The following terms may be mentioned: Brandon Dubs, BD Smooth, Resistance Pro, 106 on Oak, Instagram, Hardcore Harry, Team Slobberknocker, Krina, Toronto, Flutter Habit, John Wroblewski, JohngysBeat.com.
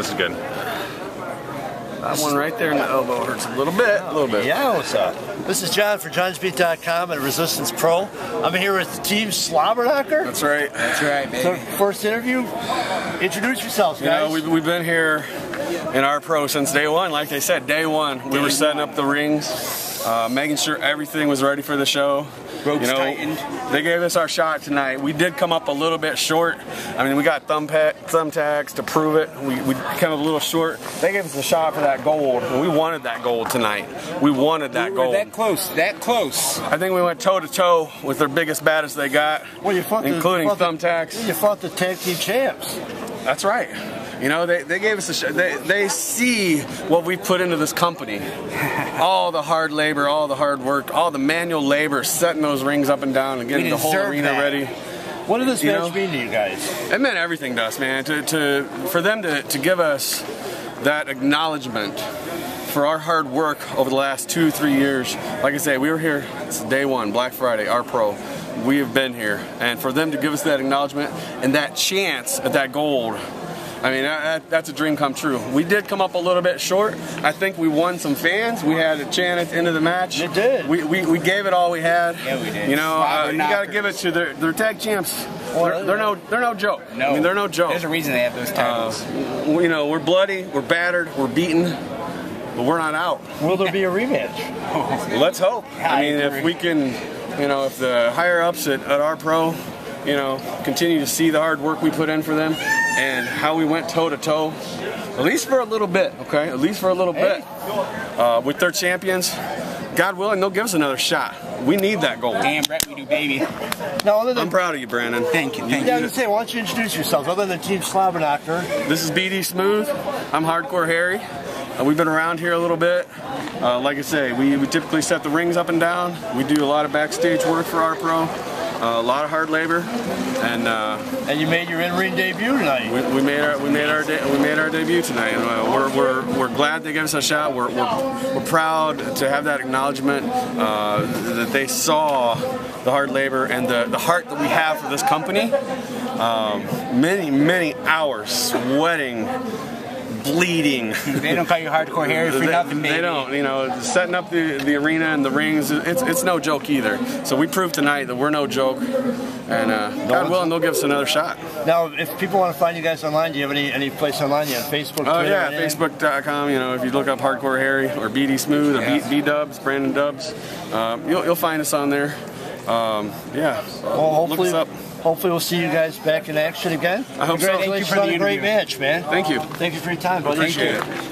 This is good. That one right there in the elbow hurts a little bit. A little bit. Yeah, what's up? This is John for JohngysBeat.com and Resistance Pro. I'm here with Team Slobberknocker. That's right. That's right, baby. So first interview. Introduce yourselves, guys. You know, we've been here in our pro since day one. Like they said, day one. We were setting up the rings, making sure everything was ready for the show. Ropes tightened. They gave us our shot tonight. We did come up a little bit short. I mean, we got thumbtacks to prove it. We came up a little short. They gave us a shot for that gold, and we wanted that gold tonight. We wanted that gold. That close. That close. I think we went toe-to-toe with their biggest, baddest they got, including thumbtacks. You fought the tag team champs. That's right. You know, they gave us a shot. They see what we put into this company. All the hard labor, all the hard work, all the manual labor, setting those rings up and down and getting the whole arena ready. What did this match mean to you guys? It meant everything to us, man. For them to give us that acknowledgement for our hard work over the last 2-3 years. Like I say, we were here, it's day one, Black Friday, our pro. We have been here. And for them to give us that acknowledgement and that chance at that gold, I mean, that's a dream come true. We did come up a little bit short. I think we won some fans. We had a chant at the end of the match. It did. We gave it all we had. Yeah, we did. You know, you got to give it to their tag champs. They're no joke. No. I mean, they're no joke. There's a reason they have those titles. You know, we're bloody, we're battered, we're beaten, but we're not out. Will there be a rematch? Let's hope. I mean, if we can, you know, if the higher ups at our pro, you know, continue to see the hard work we put in for them and how we went toe-to-toe, at least for a little bit, okay? At least for a little bit. With their champions, God willing, they'll give us another shot. We need that gold. Damn, Brett, we do, baby. Now, other than, I'm proud of you, Brandon. Thank you. Thank you. I was saying, why don't you introduce yourselves, other than Team Slobberknocker? This is BD Smooth. I'm Hardcore Harry. We've been around here a little bit. Like I say, we typically set the rings up and down. We do a lot of backstage work for our pro. A lot of hard labor, and you made your in-ring debut tonight. We made our debut tonight. And, we're glad they gave us a shot. We're proud to have that acknowledgement that they saw the hard labor and the heart that we have for this company. Many hours sweating, bleeding. They don't call you Hardcore Harry for nothing, baby. They don't. You know, setting up the arena and the rings, it's no joke either. So we proved tonight that we're no joke, and God willing, they'll give us another shot. Now, if people want to find you guys online, do you have any place online? You have Facebook, Twitter? Oh, yeah, Facebook.com. You know, if you look up Hardcore Harry or BD Smooth or B-Dubs, Brandon Dubs, you'll find us on there. Yeah, well, look us up. Hopefully we'll see you guys back in action again. I hope so. Congratulations on a great match, man. Thank you. Thank you for your time, buddy. Appreciate it.